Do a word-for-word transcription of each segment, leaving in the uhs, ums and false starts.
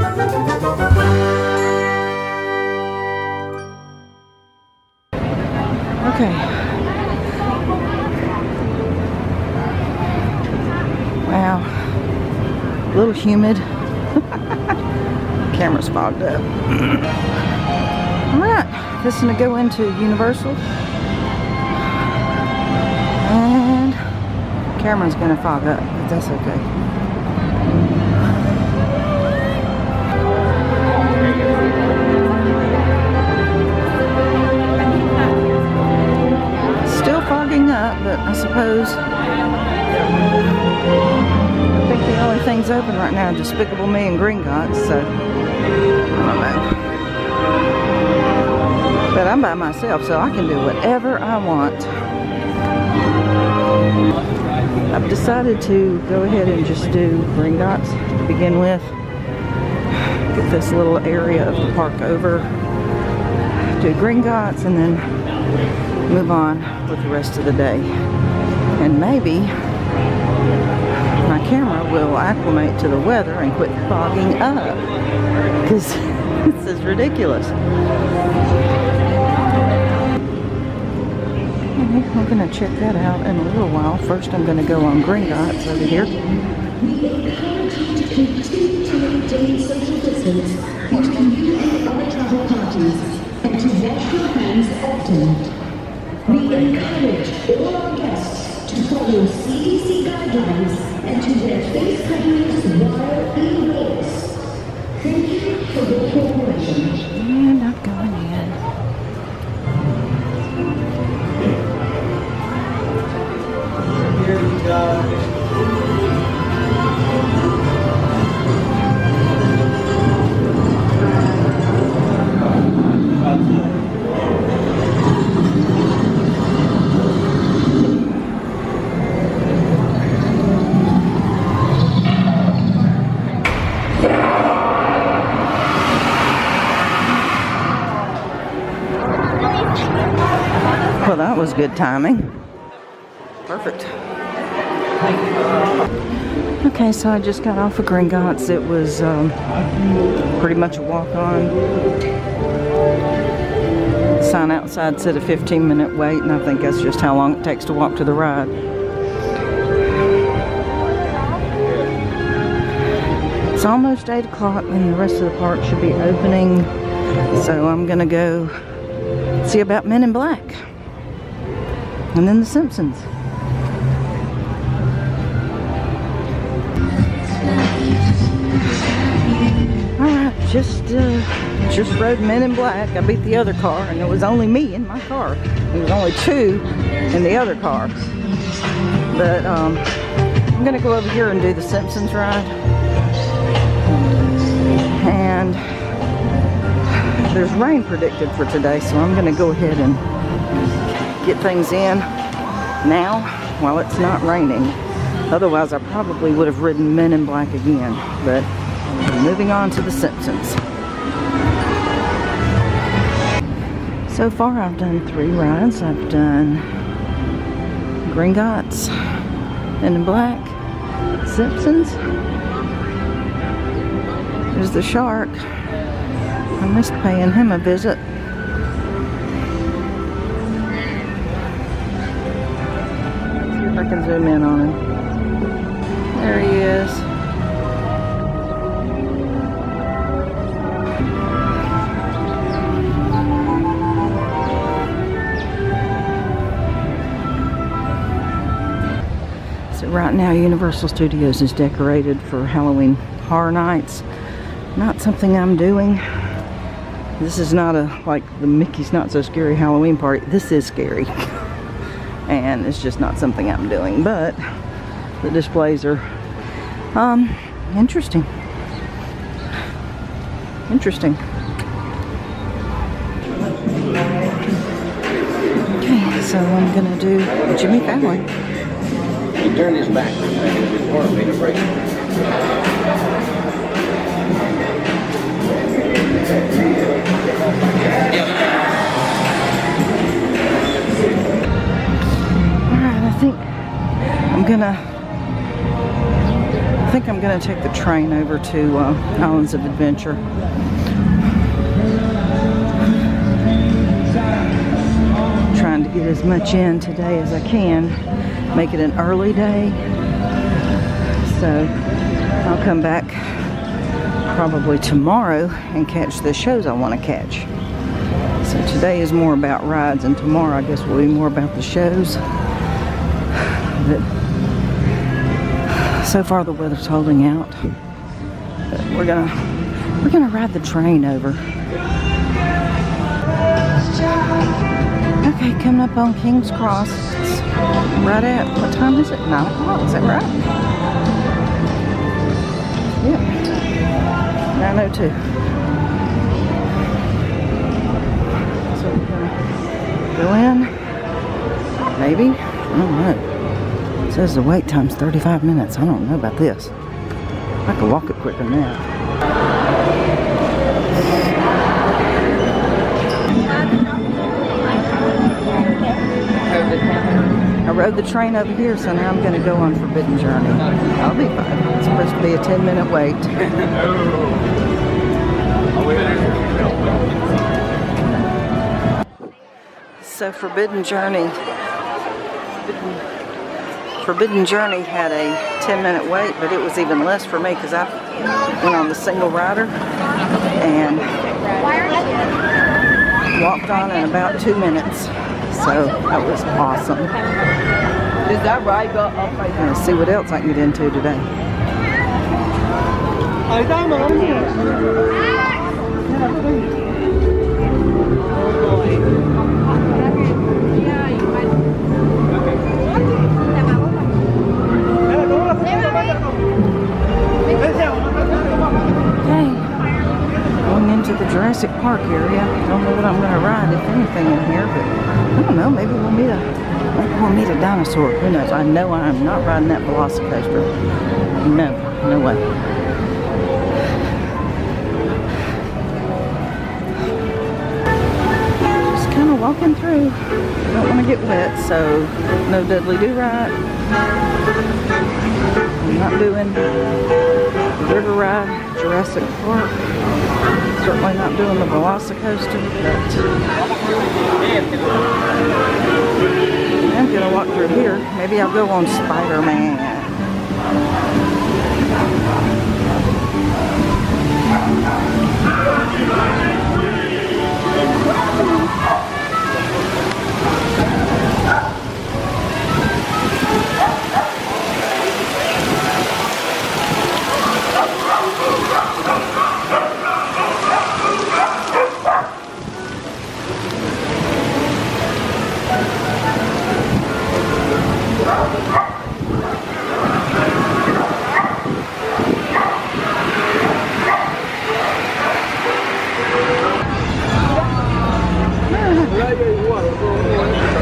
Okay. Wow. A little humid. Camera's fogged up. Alright, this is going to go into Universal. And Cameron's going to fog up, but that's okay. Up, but I suppose I think the only things open right now are Despicable Me and Gringotts, so I don't know. But I'm by myself, so I can do whatever I want. I've decided to go ahead and just do Gringotts to begin with. Get this little area of the park over, do Gringotts, and then move on with the rest of the day, and maybe my camera will acclimate to the weather and quit fogging up, because this is ridiculous. Okay, we're going to check that out in a little while. First I'm going to go on Gringotts over here. We encourage all our guests to follow C D C guidelines and to wear face coverings while in walks. Thank you for your cooperation. And I'm going in. Here we go. Well, that was good timing. Perfect. Okay, so I just got off of Gringotts. It was um, pretty much a walk-on. Sign outside said a fifteen minute wait, and I think that's just how long it takes to walk to the ride. It's almost eight o'clock, and the rest of the park should be opening. So I'm gonna go see about Men in Black. And then The Simpsons. Alright, just uh, just rode Men in Black. I beat the other car, and it was only me in my car. There was only two in the other car. But um, I'm going to go over here and do The Simpsons ride. And there's rain predicted for today, so I'm going to go ahead and get things in now while it's not raining. Otherwise I probably would have ridden Men in Black again, but moving on to The Simpsons. So far I've done three rides. I've done Gringotts, Men in Black, Simpsons. There's the shark. I missed paying him a visit. I can zoom in on him. There he is. So right now Universal Studios is decorated for Halloween Horror Nights. Not something I'm doing. This is not a, like the Mickey's Not So Scary Halloween Party. This is scary. And it's just not something I'm doing, but the displays are um, interesting. Interesting. Okay, so I'm gonna do Jimmy Fallon. He turned his back. I think I'm gonna I think I'm gonna take the train over to uh, Islands of Adventure. I'm trying to get as much in today as I can. Make it an early day. So I'll come back probably tomorrow and catch the shows I want to catch. So today is more about rides, and tomorrow I guess will be more about the shows. But so far the weather's holding out. But we're gonna we're gonna ride the train over. Okay, coming up on King's Cross. It's right at, what time is it? Nine o'clock, is that right? Yeah. nine oh two. So we're gonna go in. Maybe. I don't know. It says the wait time's thirty-five minutes. I don't know about this. I could walk it quicker than that. I rode the train over here, so now I'm going to go on Forbidden Journey. I'll be fine. It's supposed to be a ten minute wait. So Forbidden Journey. Forbidden Forbidden Journey had a ten minute wait, but it was even less for me because I went on the single rider and walked on in about two minutes. So that was awesome. Did that ride go up right there? Let's see what else I can get into today. Jurassic Park area. I don't know that I'm going to ride if anything in here, but I don't know. Maybe we'll meet a maybe we'll meet a dinosaur. Who knows? I know I am not riding that Velocicoaster. No, no way. Just kind of walking through. I don't want to get wet, so no Dudley Do-Right. I'm not doing the river ride, Jurassic Park. Certainly not doing the Velocicoaster, but I'm gonna walk through here. Maybe I'll go on Spider-Man.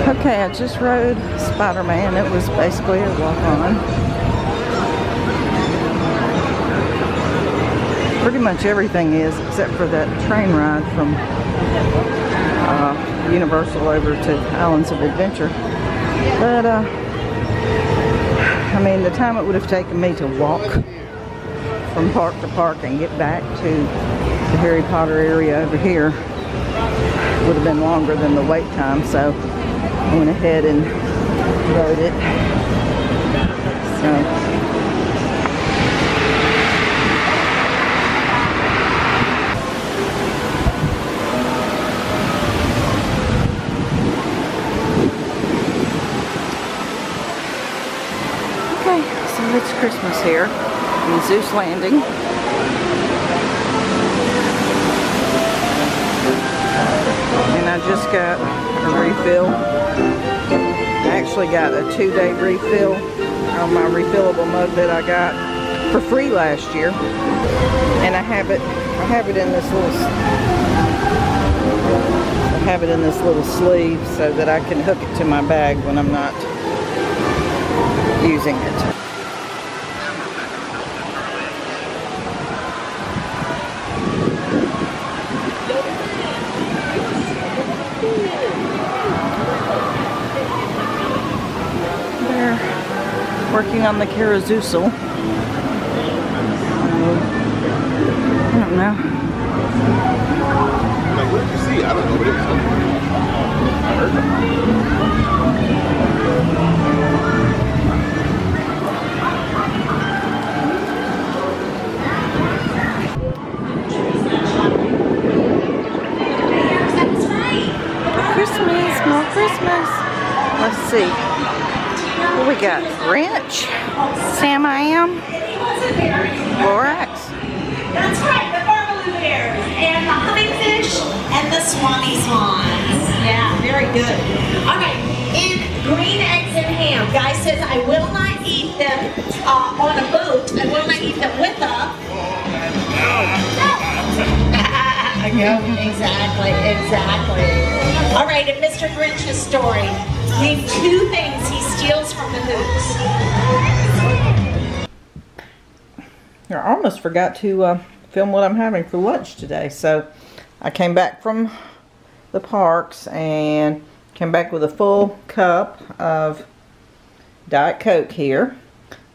Okay, I just rode Spider-Man. It was basically a walk-on. Pretty much everything is except for that train ride from uh, Universal over to Islands of Adventure. But, uh, I mean, the time it would have taken me to walk from park to park and get back to the Harry Potter area over here would have been longer than the wait time, so I went ahead and rode it. So okay, so it's Christmas here in Zeus Landing. And I just got a refill. I actually got a two-day refill on my refillable mug that I got for free last year, and I have it. I have it in this little. I have it in this little sleeve so that I can hook it to my bag when I'm not using it. Working on the Carazoozle. now. Like, what did you see? I don't know what it was. I heard them. Christmas, more Christmas. Let's see. What we got? Ranch, Sam I Am, Lorax. That's right, the Barbaloo bears, and the honeyfish, and the Swanee swans. Yeah, very good. All right, and green eggs and ham. Guy says, I will not eat them uh, on a boat. I will not eat them with a... No. No, exactly, exactly. All right, and Mister Grinch's story. Name two things he steals from the hoops. I almost forgot to uh, film what I'm having for lunch today. So I came back from the parks and came back with a full cup of Diet Coke here.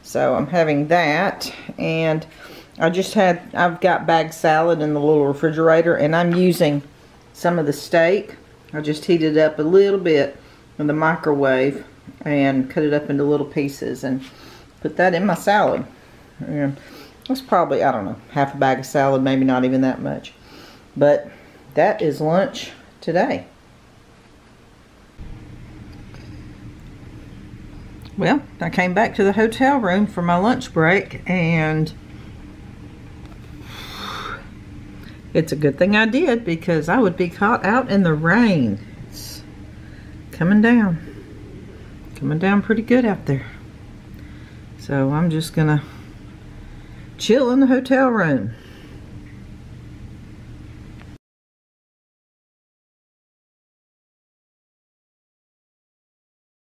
So I'm having that, and I just had, I've got bag salad in the little refrigerator, and I'm using some of the steak. I just heated it up a little bit in the microwave and cut it up into little pieces and put that in my salad. And that's probably, I don't know, half a bag of salad, maybe not even that much. But that is lunch today. Well, I came back to the hotel room for my lunch break, and it's a good thing I did, because I would be caught out in the rain. It's coming down. Coming down pretty good out there. So I'm just gonna chill in the hotel room.